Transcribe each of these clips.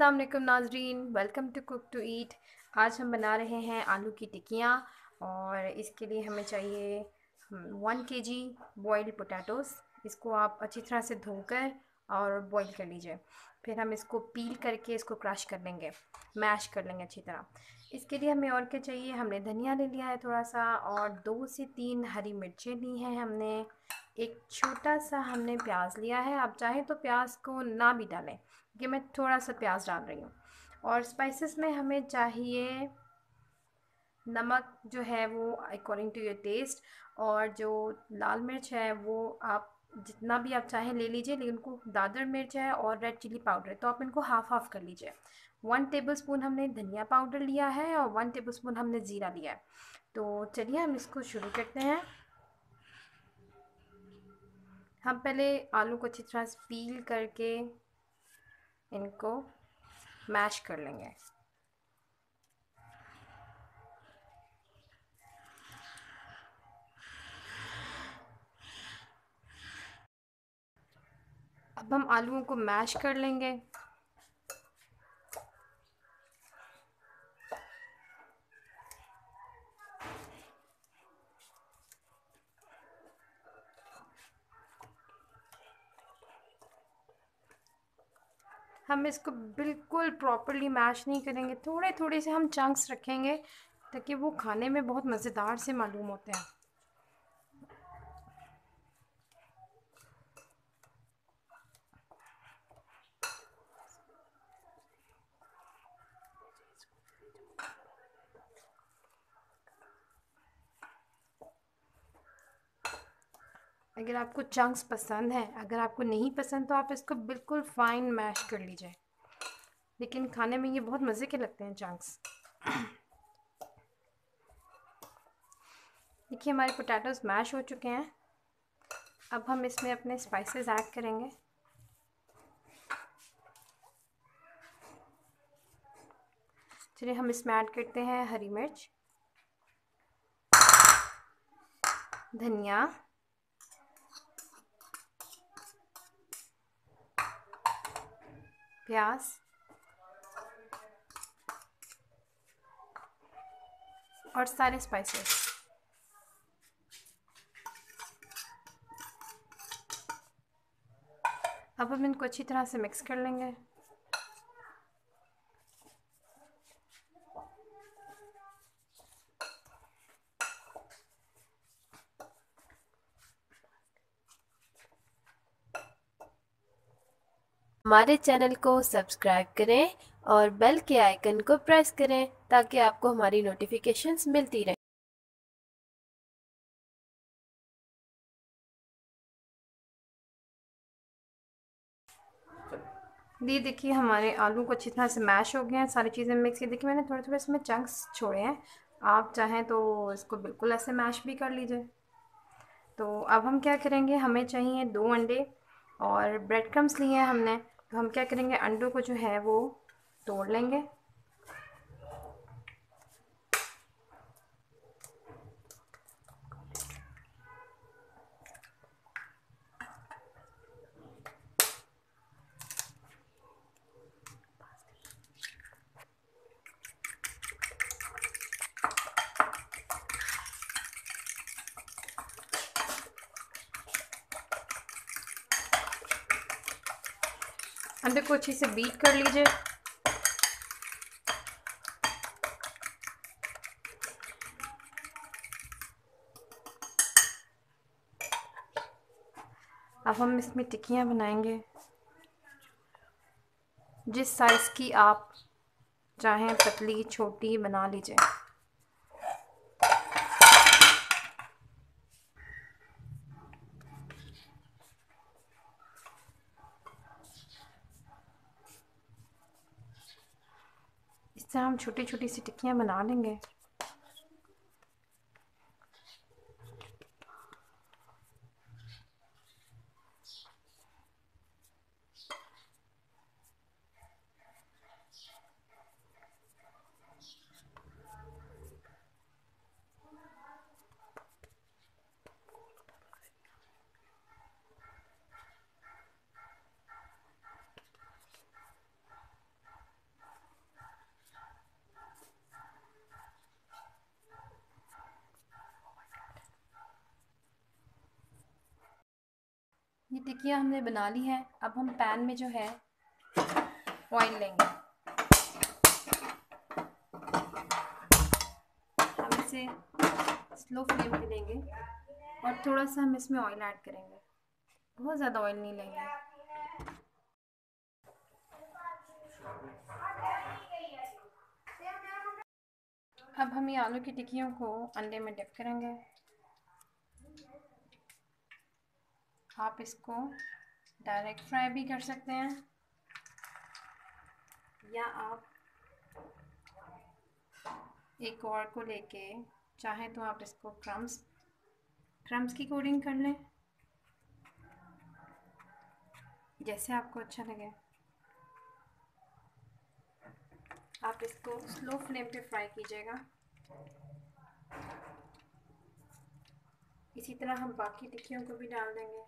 अस्सलाम वालेकुम नाजरीन, welcome to cook to eat. आज हम बना रहे हैं आलू की टिक्कियाँ और इसके लिए हमें चाहिए 1 kg बॉयल्ड पोटैटोस। इसको आप अच्छी तरह से धोकर और बॉईल कर लीजिए। फिर हम इसको पील करके इसको क्रश कर लेंगे, मैश कर लेंगे अच्छी तरह। इसके लिए हमें और क्या चाहिए, हमने धनिया ले लिया है थोड़ा सा, और 2 से 3 हरी मिर्चें ली हैं हमने। एक छोटा सा हमने प्याज लिया है, आप चाहें तो प्याज को ना भी डालें, कि मैं थोड़ा सा प्याज डाल रही हूँ। और स्पाइसेस में हमें चाहिए नमक, जो है वो अकॉर्डिंग टू योर टेस्ट, और जो लाल मिर्च है वो आप जितना भी आप चाहें ले लीजिए, लेकिन उनको दादर मिर्च है और रेड चिली पाउडर, तो आप इनको हाफ हाफ कर लीजिए। 1 टेबलस्पून हमने धनिया पाउडर लिया है और 1 टेबलस्पून हमने ज़ीरा लिया है। तो चलिए हम इसको शुरू करते हैं। हम पहले आलू को अच्छी तरह से पील करके इनको मैश कर लेंगे। अब हम आलूओं को मैश कर लेंगे। हम इसको बिल्कुल प्रॉपरली मैश नहीं करेंगे, थोड़े थोड़े से हम चंक्स रखेंगे ताकि वो खाने में बहुत मज़ेदार से मालूम होते हैं। अगर आपको चंक्स पसंद है, अगर आपको नहीं पसंद तो आप इसको बिल्कुल फाइन मैश कर लीजिए, लेकिन खाने में ये बहुत मज़े के लगते हैं चंक्स। देखिए हमारे पोटैटोस मैश हो चुके हैं। अब हम इसमें अपने स्पाइसेस ऐड करेंगे। चलिए हम इसमें ऐड करते हैं हरी मिर्च, धनिया, प्याज, और सारे स्पाइसेस। अब हम इनको अच्छी तरह से मिक्स कर लेंगे। हमारे चैनल को सब्सक्राइब करें और बेल के आइकन को प्रेस करें ताकि आपको हमारी नोटिफिकेशंस मिलती रहे। देखिए हमारे आलू को अच्छी तरह से मैश हो गए हैं, सारी चीज़ें मिक्स की। देखिए मैंने थोड़े थोड़े इसमें चंक्स छोड़े हैं, आप चाहें तो इसको बिल्कुल ऐसे मैश भी कर लीजिए। तो अब हम क्या करेंगे, हमें चाहिए 2 अंडे और ब्रेड क्रम्स लिए हैं हमने। तो हम क्या करेंगे, अंडों को जो है वो तोड़ लेंगे। अंडे को अच्छे से बीट कर लीजिए। अब हम इसमें टिक्कियाँ बनाएंगे, जिस साइज की आप चाहें, पतली छोटी बना लीजिए। इससे हम छोटी छोटी सी टिक्कियाँ बना लेंगे। ये टिक्कियाँ हमने बना ली हैं। अब हम पैन में जो है ऑयल लेंगे, हम इसे स्लो फ्लेम पे लेंगे और थोड़ा सा हम इसमें ऑयल ऐड करेंगे, बहुत ज़्यादा ऑयल नहीं लेंगे। अब हम ये आलू की टिक्कियों को अंडे में डिप करेंगे। आप इसको डायरेक्ट फ्राई भी कर सकते हैं या आप एक और को लेके चाहें तो आप इसको क्रम्स की कोटिंग कर लें, जैसे आपको अच्छा लगे। आप इसको स्लो फ्लेम पे फ्राई कीजिएगा। इसी तरह हम बाकी टिक्कियों को भी डाल देंगे।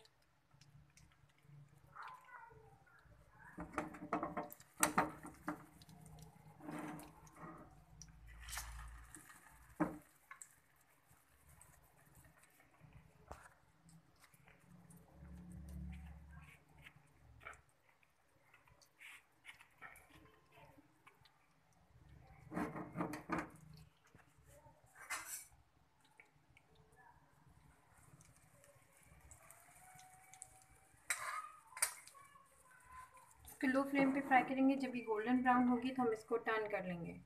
लो फ्लेम पे फ्राई करेंगे। जब ये गोल्डन ब्राउन होगी तो हम इसको टर्न कर लेंगे।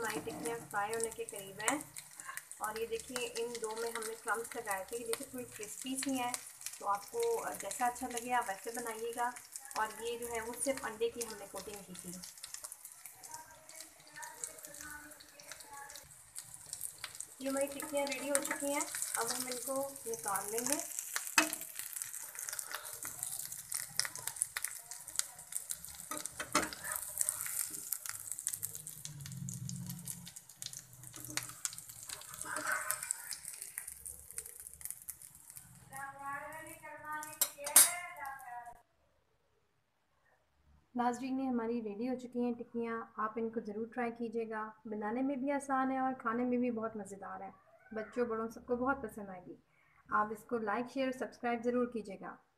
हमारी टिक्कियाँ फ्राई होने के करीब हैं और ये देखिए इन दो में हमने क्रम्स लगाए थे। ये देखिए थोड़ी क्रिस्पी सी हैं, तो आपको जैसा अच्छा लगे आप वैसे बनाइएगा। और ये जो है वो सिर्फ अंडे की हमने कोटिंग की थी। ये हमारी टिक्कियाँ रेडी हो चुकी हैं। अब हम इनको निकाल लेंगे। नाज़रीन ने हमारी रेडी हो चुकी हैं टिक्कियाँ। आप इनको ज़रूर ट्राई कीजिएगा। बनाने में भी आसान है और खाने में भी बहुत मज़ेदार है। बच्चों बड़ों सबको बहुत पसंद आएगी। आप इसको लाइक शेयर और सब्सक्राइब ज़रूर कीजिएगा।